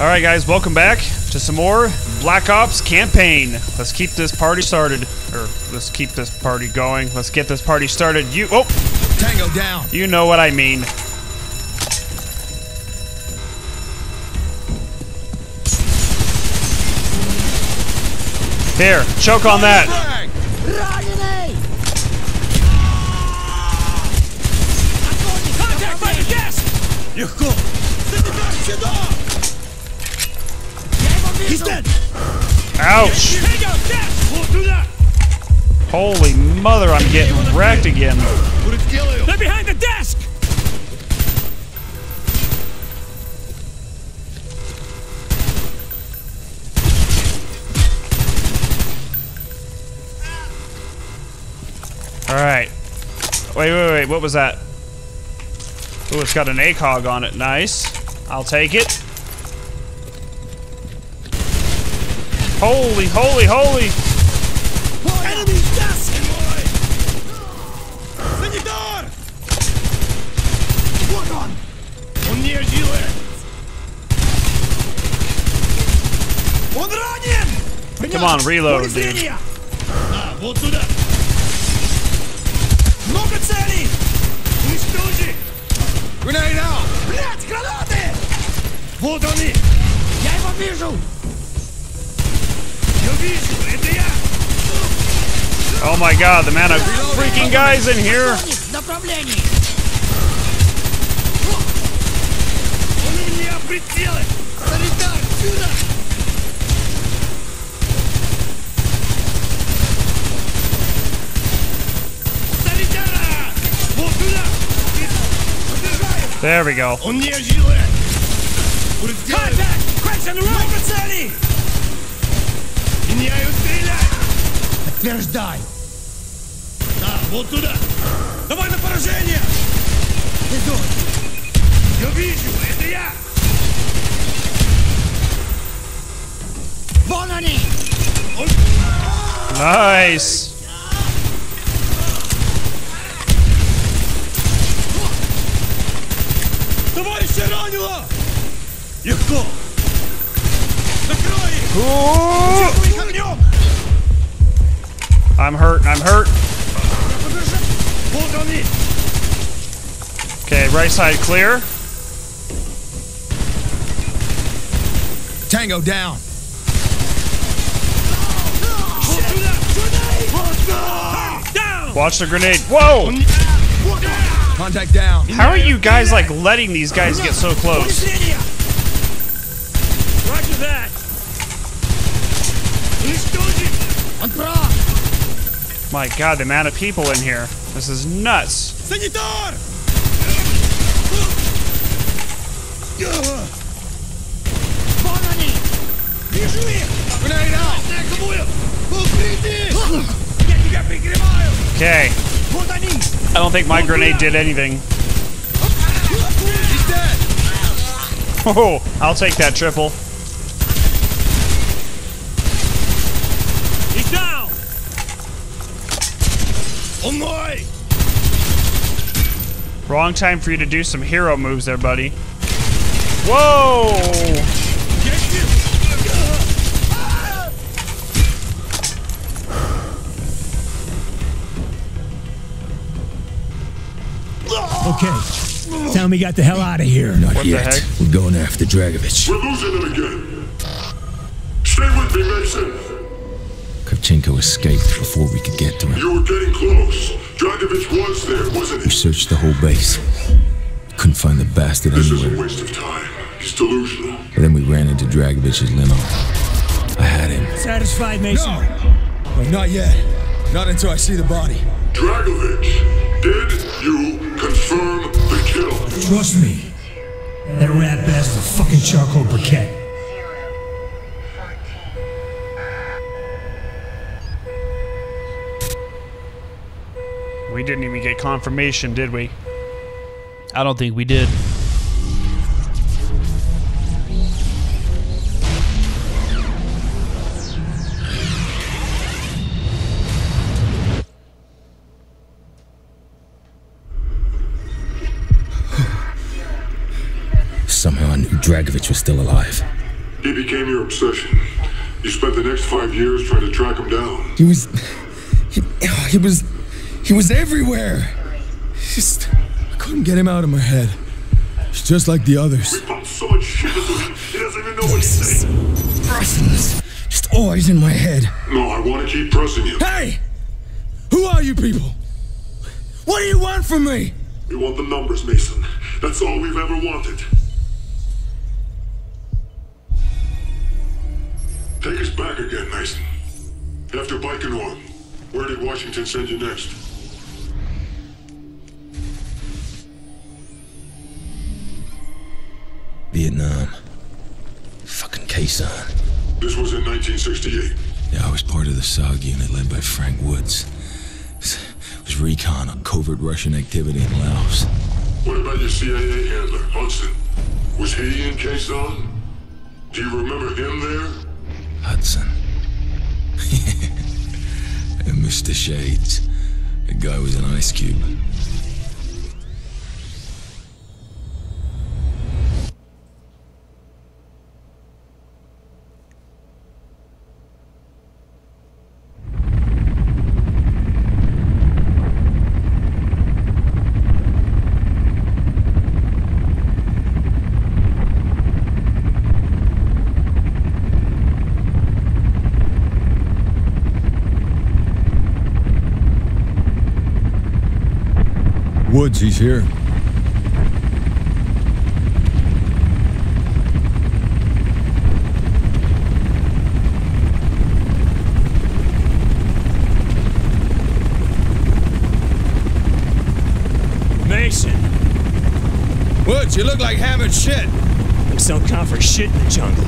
Alright guys, welcome back to some more Black Ops campaign. Let's keep this party started. Or, let's keep this party going. Let's get this party started. Oh! Tango down! You know what I mean. Here, choke on that! Contact by the guest! You're cool! He's dead! Ouch! Holy mother, I'm getting wrecked again. They're behind the desk! Alright. Wait, what was that? Oh, it's got an ACOG on it. Nice. I'll take it. Holy! Enemy desk! Señor! What on? On near you. On running! Come on, reload, dude. We'll do that. Много целей! Уничтожи! Grenade out! Блядь, гранаты! Вот они! Я его вижу! Oh my god, the amount of freaking guys in here! There we go. Contact! Подтверждай! Да, вот туда! Давай на поражение! Иду! Я вижу, это я! Вон они! Найс! Товарища ранило! Легко! Закрой их! I'm hurt. Okay, right side clear. Tango down. Watch the grenade. Whoa! Contact down. How are you guys like letting these guys get so close? Roger that. My god, the amount of people in here. This is nuts. Okay. I don't think my grenade did anything. Oh, I'll take that triple. Wrong time for you to do some hero moves there, buddy. Whoa! Okay. Time we got the hell out of here. Not yet. We're going after Dragovich. We're losing him again. Stay with me, Mason. Chinko escaped before we could get to him. You were getting close. Dragovich was there, wasn't he? We searched the whole base. Couldn't find the bastard anywhere. This is a waste of time. He's delusional. But then we ran into Dragovich's limo. I had him. Satisfied, Mason? No! Well, not yet. Not until I see the body. Dragovich, did you confirm the kill? Trust me. That rat bastard's a fucking charcoal briquette. We didn't even get confirmation, did we? I don't think we did. Somehow I knew Dragovich was still alive. He became your obsession. You spent the next 5 years trying to track him down. He was everywhere. I couldn't get him out of my head. He's just like the others. We pumped so much shit into him, he doesn't even know what he's saying. Russians, just always in my head. No, I want to keep pressing you. Hey! Who are you people? What do you want from me? We want the numbers, Mason. That's all we've ever wanted. Take us back again, Mason. After Baikonur, where did Washington send you next? Vietnam. Fucking Khe Sanh. This was in 1968. Yeah, I was part of the SOG unit led by Frank Woods. It was recon on covert Russian activity in Laos. What about your CIA handler, Hudson? Was he in Khe Sanh? Do you remember him there? Hudson. And Mr. Shades. The guy was an ice cube. Woods, he's here. Mason! Woods, you look like hammered shit. Looks don't count for shit in the jungle.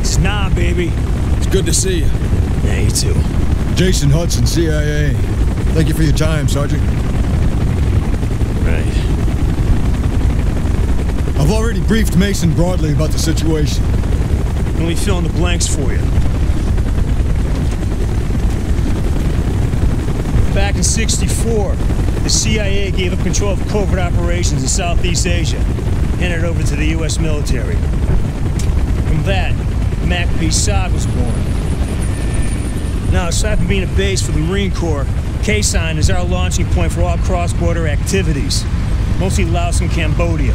It's not, baby. It's good to see you. Yeah, you too. Jason Hudson, CIA. Thank you for your time, Sergeant. I've already briefed Mason broadly about the situation. Let me fill in the blanks for you. Back in '64, the CIA gave up control of covert operations in Southeast Asia, handed it over to the U.S. military. From that, MACV-SOG was born. Now, aside from being a base for the Marine Corps, Khe Sanh is our launching point for all cross-border activities, mostly Laos and Cambodia.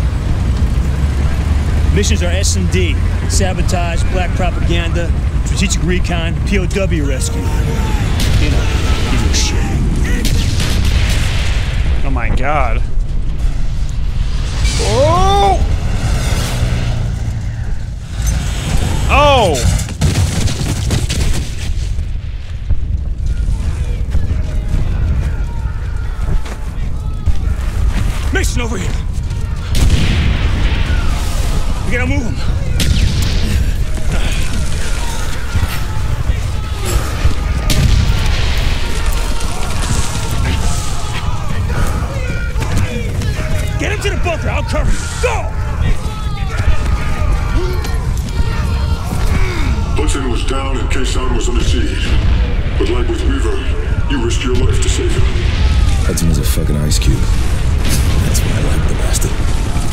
Missions are S&D, sabotage, black propaganda, strategic recon, POW rescue. You know, evil shit. Oh my god. Oh! Oh! Mason, over here! We gotta move him! Get him to the bunker, I'll cover you! Go! Hudson was down and Khe Sanh was under siege. But like with Weaver, you risked your life to save him. Hudson was a fucking ice cube. That's what I like the bastard.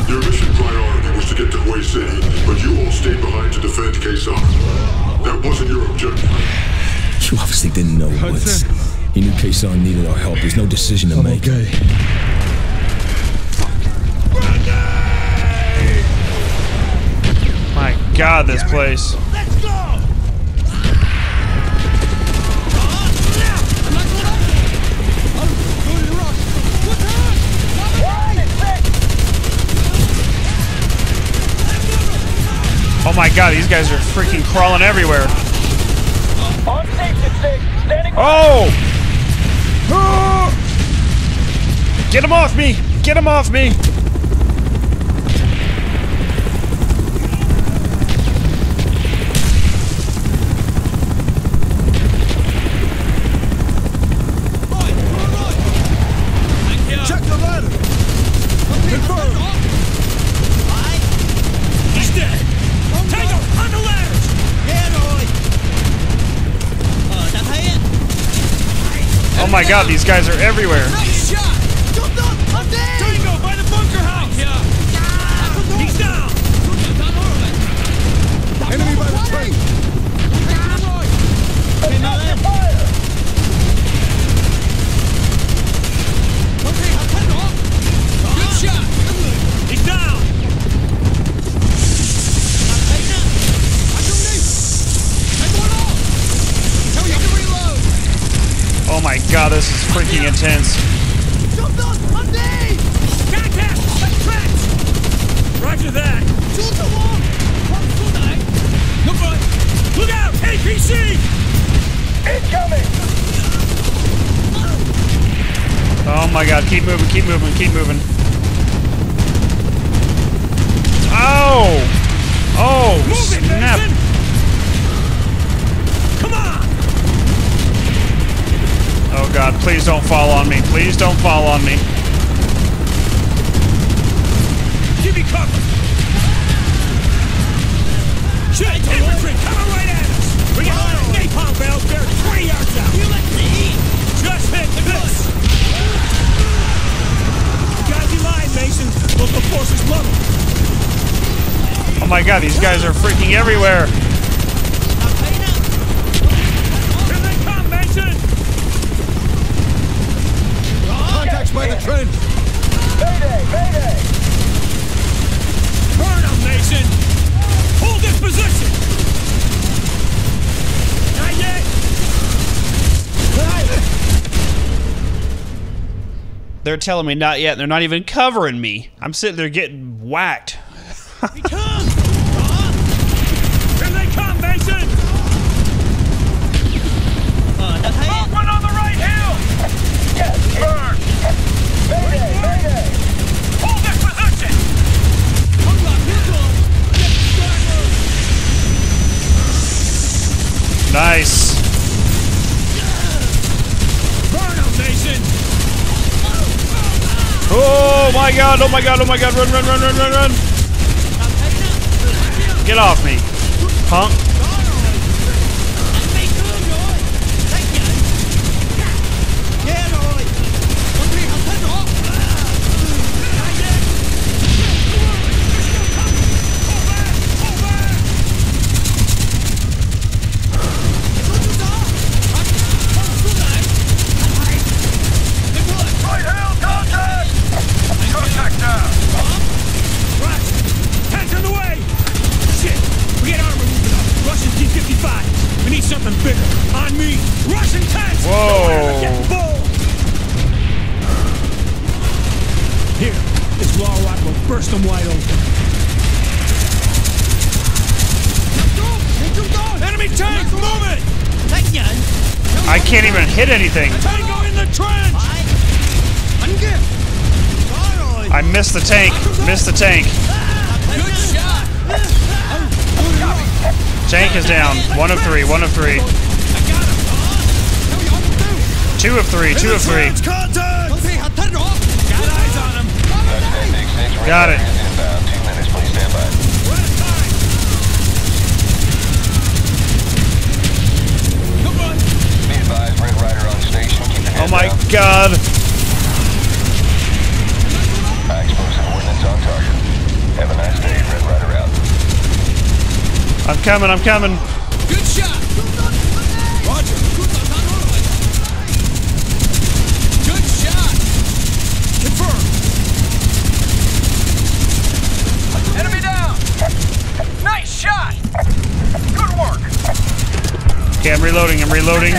Your mission priority was to get to Hue City, but you all stayed behind to defend Khe Sanh. That wasn't your objective. You obviously didn't know Woods. He knew Khe Sanh needed our help. There's no decision to make. Okay. My god, this place. Let's go! Oh my god, these guys are freaking crawling everywhere. On station six, standing. Oh! Ah! Get him off me! Get him off me! Oh my god, these guys are everywhere. Nice shot. I'm dead. Chinko, by the bunker house. Yeah. He's down. Enemy by God, this is freaking intense. Roger that. Look out, APC! Incoming! Oh my God! Keep moving! Keep moving! Keep moving! Oh! Oh! Move it, snap! Mason. Oh God, please don't fall on me. Please don't fall on me. Give me cover. Shit, infantry, coming right at us. We got a lot of napalm barrels buried 20 yards out. You let me eat. Just hit this. Guys, you lied, Mason. Local forces love them. Oh my God, these guys are freaking everywhere. By the trench! Mayday! Mayday! Burn him, Mason! Hold this position! Not yet! They're telling me not yet. They're not even covering me. I'm sitting there getting whacked. He comes! Here they come, Mason! Oh, one on the right hill! Yes! Burn! Mayday! Mayday! Hold that position! Nice! Burn him, Mason! Oh my God! Oh my God! Oh my God! Run! Run! Run! Run! Run! Run! Get off me, punk! Hit anything. I missed the tank. Missed the tank. Tank is down. 1 of 3. 1 of 3. 2 of 3. 2 of 3. Got it. Oh my God! Explosive ordnance on target. Have a nice day, Red Rider out. I'm coming, I'm coming. Good shot! Roger! Good shot! Confirmed! Enemy down! Nice shot! Good work! Okay, I'm reloading, I'm reloading.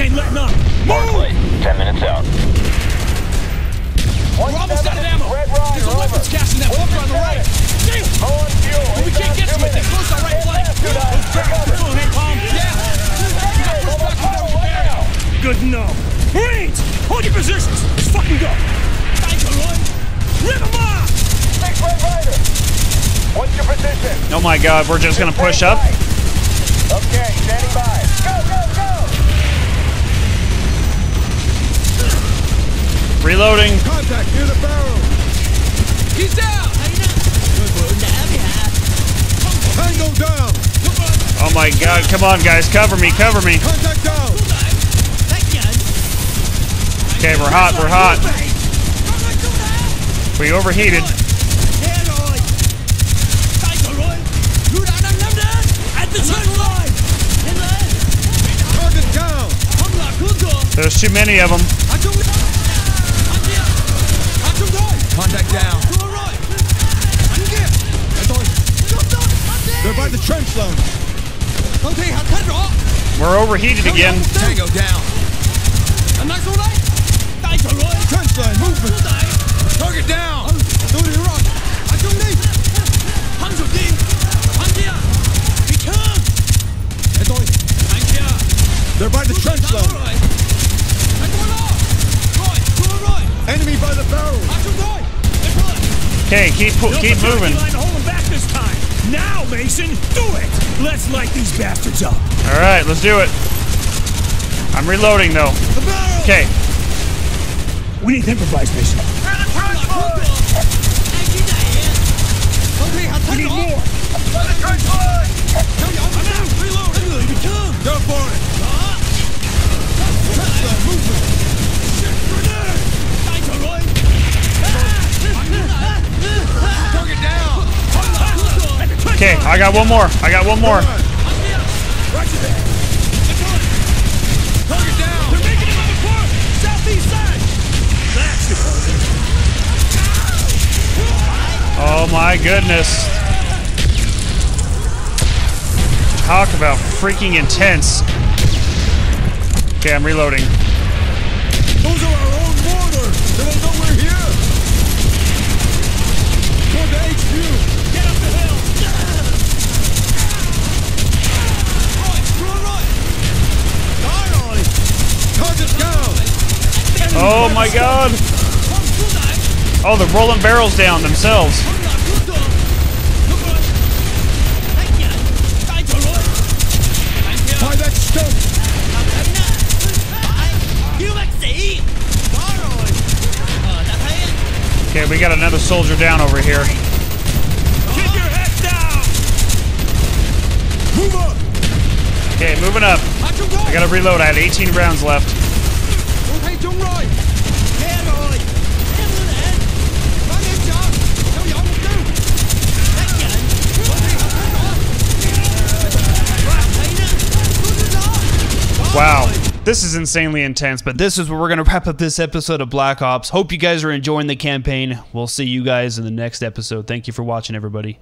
Ain't letting up. Move! 10 minutes out. We're almost out of ammo. There's a weapons cache in that bunker on the right. We can't get to it. They closed our right flank. Yeah. Good enough. Marines, hold your positions. Let's fucking go. Rip them off. Next Red Rider. What's your position? Oh my God, we're just gonna push up. Okay, standing by. Go, go, go. Reloading. Contact near the barrel. He's down. Tango down. Oh my God! Come on, guys, cover me, cover me. Contact down. Okay, we're hot. We're hot. We overheated. There's too many of them. Contact down. They're by the trench zone. We're overheated again. Tango down. Trench line movement. Target down. They're by the trench zone. Enemy by the barrel. Okay, keep moving. Hold back this time. Now, Mason, do it! Let's light these bastards up. All right, let's do it. I'm reloading, though. Okay. We need to improvise, Mason. We need more. Go for it. Target down. Okay, I got one more. Target down. They're making another force. Southeast side. Oh my goodness. Talk about freaking intense. Okay, I'm reloading. Those are our own mortars. They don't know we're here. Go to HQ. Get up the hill. Oh my god. Oh, they're rolling barrels down themselves. Okay, we got another soldier down over here. Keep your head down. Move up. Okay, moving up. I gotta reload. I had 18 rounds left. Wow. This is insanely intense, but this is where we're going to wrap up this episode of Black Ops. Hope you guys are enjoying the campaign. We'll see you guys in the next episode. Thank you for watching, everybody.